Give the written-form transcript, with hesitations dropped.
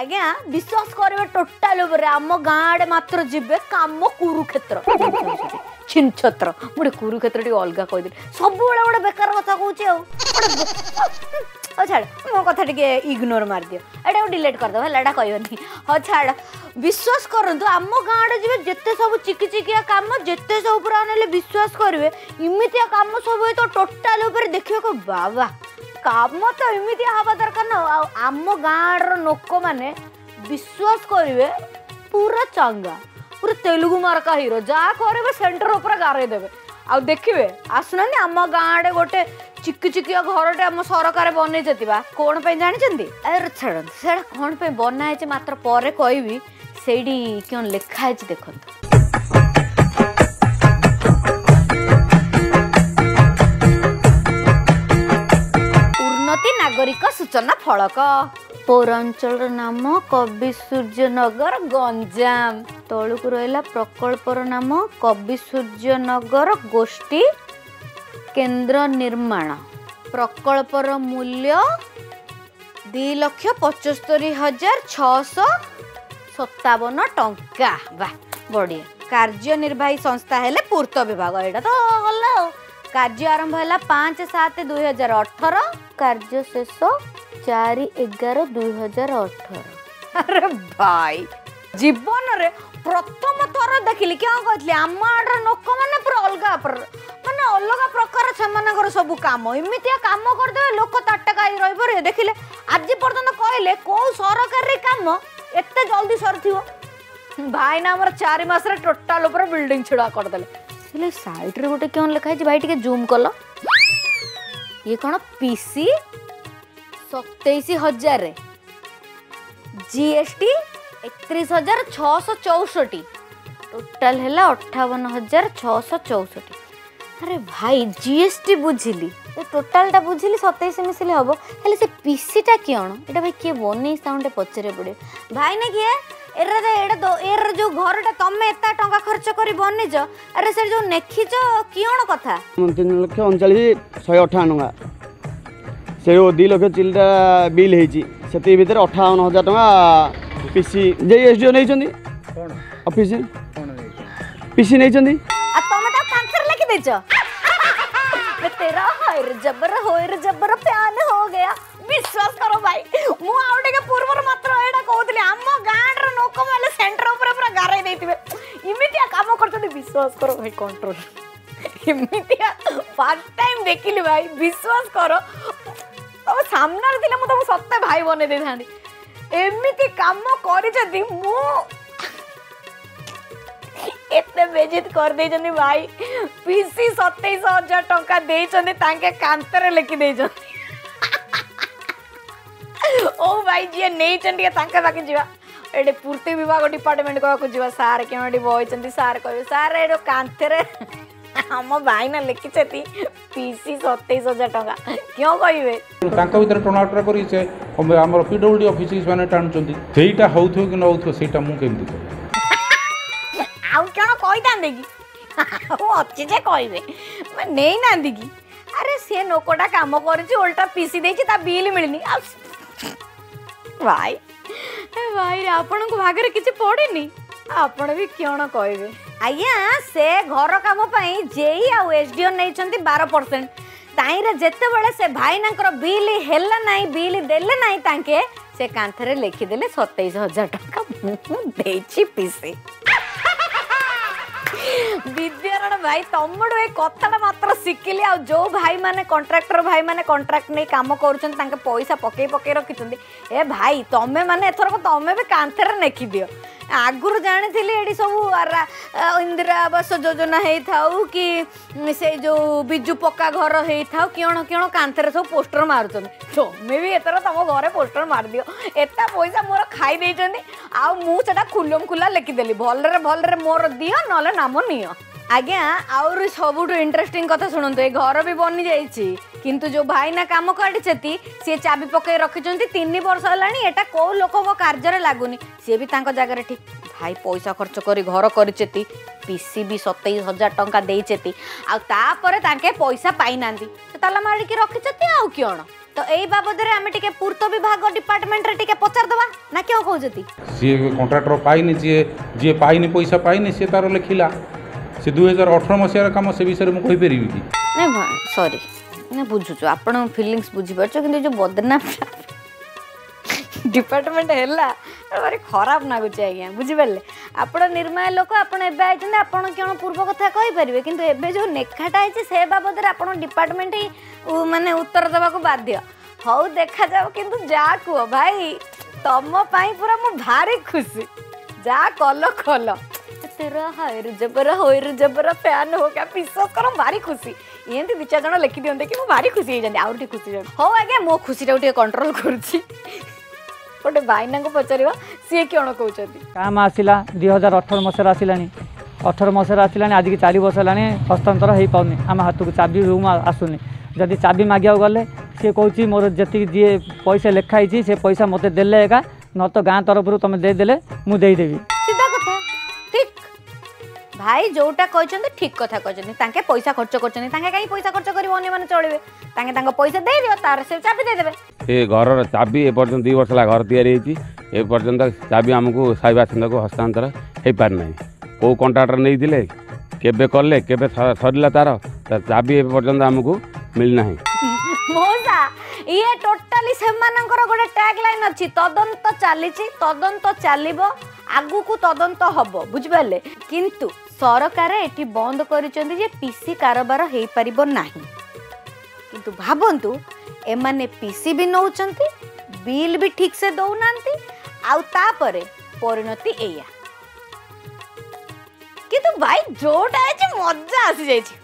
आज्ञा विश्वास करे टोटाल आम गाँडे मात्र जी कम कुरुक्षेत्र छिन्नछत्र गोटे कुरुक्षेत्र अलग कहीदे सब गोटे बेकार कथा कह छाड़ मो कथा टे इग्नोर मार दियो एटा डिलीट कर दो है कहनी हाँ छाड़ विश्वास करतु आम गाँडे जी जिते सब चिकिचिकिया कम जिते सब पूरा ना विश्वास करेंगे इमितिया कम सब तो टोटाल देखिए बाबा कम तो इमितिया हवा दरकार ना आम गाँडर लोक मैंने विश्वास करेंगे पूरा चंगा पूरा तेलुगु मार्का हिरो जहाँ करेंगे सेंटर उपर गारेदेवे आ देखिए आसुना आम गाँडे गोटे चिकिचिकिया घरटे आम सरकार बनई कौन जानी अरे छाड़ से कौन बनाई मात्र पर कहबी से क्यों लिखाई देखता नागरिक सूचना फलक पौरांचल नाम कवि सूर्यनगर गंजाम तौक रहा प्रकल्पर नाम कवि सूर्यनगर गोष्ठी केंद्र निर्माण प्रकल्पर मूल्य 2,75,657 टंका बढ़िया कार्यनिर्वाही संस्था है पूर्त विभाग यहाँ तो गला कार्य आरंभ है 5-7-2018 कार्य शेष 4-11-2018 अरे भाई जीवन रे प्रथम थर देखिली क्या कहली आम आड़ लोक मैंने पूरा अलग प्रकार से सब कम इमितिया कम करदे लोक ताटका रही देखिले आज पर्यटन कहले कौ सरकार कम एत जल्दी सर भाई ना आम 4 मास टोटाल बिल्डिंग छिड़ा करदे साइड रे गोटे क्यों लिखाई भाई टिके जूम कल ये कौन पीसी 27,000 जीएसटी 31,664 टोटाल है 58,664 अरे भाई जीएसटी बुझिली टोटालटा बुझिली 27 मिसिले हम हेल्ले से पीसीटा कौन ये भाई किए बन साउंड पचरे पड़े भाई ना किए एरे जो घरटा तमे एता टंका खर्च करी बनेज अरे से जो नेखिज कियण कथा 3,39,158 टंका से 2 लाख चिल्टा बिल हेची सेती भीतर 58,000 टंका पीसी जेएसडीओ नै छंदी कोन ऑफिस कोन नै पीसी नै छंदी आ तमे त कांसर लिख देजो तेरा होयर जबर प्यान हो गया विश्वास करो भाई मु आउटे के पूर्वर मात्र एडा कहतली हम गाडर नोक माने सेंटर ऊपर पूरा गाराई देतिबे इमितिया काम करतली विश्वास करो भाई कंट्रोल इमितिया फर्स्ट टाइम देखिली भाई विश्वास करो अब सामना रे दिले मु तो सत्य भाई बने दे थांडी एमिति काम करी जदी मु एते बेजित कर दे जनी भाई पीसी 27,000 टंका दे जने ताके कांतर लेके दे जने ओ भाई जी नहीं चंडी तांका बाकी जीवा एडे पूर्ति विभाग डिपार्टमेंट को जीवा सार केमडी बॉय चंदी सार कहबे सार एडो कांथरे हम भाई ना लिखि छथि पीसी 27,000 टका क्यों कहबे तांका भीतर टर्नआउट करी छे हमर पीडब्ल्यूडी ऑफिसर्स माने टाण चंदी सेटा होथो कि न होथो सेटा मु केमदी कहबे आउ केना कहता नेगी ओ अच्छे जे कहबे मैं नहीं नांदी की अरे से नोकोटा काम करछि उल्टा पीसी देछि ता बिल मिलनी आ भाई भाई आपण को भागर किसी पड़ेनी आपण भी क्यों कहबे आज्ञा से घर कम जेई आ एसडीओ नहीं 12% ताईरे जेते बड़े से भाई नाकर बिल हेल्ला नाई बिल देले नाई तांके से कांथरे लिखि देले 27,000 टका देछि पीसी विद्यारण भाई तमड़ो ए कथाटा मात्र शिखिली आ जो भाई माने कंट्राक्टर भाई माने कंट्राक्ट नहीं काम करूछन तांके पैसा पके पके रखिछन ए भाई तमे माने एथर को तमे भी कांथरे नेखि दियो आगुर जानि थिली एडी सब इंदिरा आवास योजना हेइ थाउ कि से जो बिजु पक्का घर हेइ थाउ किण किण कांथरे सब पोस्टर मारुछन तमे भी एथर तम घरे पोस्टर मार दियो एता पैसा मोर खाई देइछन आ मु सेटा खुलम खुला लेखि देली भल रे मोर दियो नले नाम नियो आज्ञा आउरी सबुठू इंटरेस्टिंग कथा शुणतु ए घर भी बनी जाइए किंतु जो भाई ना कम करी सी चाबी पकई रखिंट 3 वर्ष है एटा कौ लोक कार्य लगुनि सी भी जगार ठीक भाई पैसा खर्च कर घर करी पीसी भी 27,000 टंका देती आपर पैसा पाई ना ताला मारिकी रखी आण तो एई बाबदरे आमे टिके पूर्त विभाग डिपार्टमेंट रे टिके पचार दवा ना क्यों कहू जति सी कॉन्ट्रैक्टर पाइनी जे पाइनी पैसा पाइनी से तारो लिखिला से 2018 मसिया काम से विषय में कहि परिबी की नै सॉरी नै बुझु छ आपण फीलिंग्स बुझि परछ किंतु जो बदनाम डिपार्टमेंट हैला अरे खराब ना गुचे आज्ञा बुझि बले आपण निर्मय लोक आपण एबे आइछन आपण केन पूर्व कथा कहि परिबे किंतु एबे जो नेखाटा आइछ से बाबदरे आपण डिपार्टमेंट ही माने उत्तर देवा को बाध्य हाउ देखा जाओ किंतु जा कह भाई तम पाई पूरा मु भारी खुशी जा कल कल तेरा हायर जबरा होयर जबरा फैन होगा विश्वास करो भारी खुशी एंती दिचा जण लिखि दियंते कि मु भारी खुशी हो जानि आउर टी खुशी जण हो आगे मो खुशी टा उठे कंट्रोल करछि ओटे भाईना को पचरिवा से केण कहउछथि काम आसिला 2018 मसर आसिलानी 18 मसर आसिलानी आज की 4 वर्ष लाने हस्तांतर हे पाउनी हम हाथ को चाबी रूम आसुनी जदि चाबी मागिया गले सी कहूँ मोर जी जी पैसा लिखाई से पैसा मत दे एका न तो गाँ तरफ तुम देदेले मुदेदेवी सीधा कथा ठीक भाई जोटा कहते ठीक कथा कहते पैसा खर्च करते कहीं पैसा खर्च कर चलेंगे पैसा दे दियो तार से चाबी दे देबे घर चाबी एपर्यंत 2 वर्ष घर या चाबी आमको साई बासिंदा को हस्तांतर हो पारना कौ कंट्राक्टर नहीं केबे कले केबे सरला तार चाबी एपर्यंत आमको मिलना है मोसा ये टोटली सेमानंकर गोटे टैग लाइन अछि तदंत चालिछि तदंत चालिबो आगु को तदंत हबो बुझबले किंतु सरकार एठी बंद करिसेंती जे पीसी कारोबार हेई परिबो नाही किंतु भाबंतु एमाने पीसी भी नउचंती बिल भी ठीक से दउनांती आउ ता परे परिणति एया किंतु भाई जोटा अछि मजा आसी जाइछि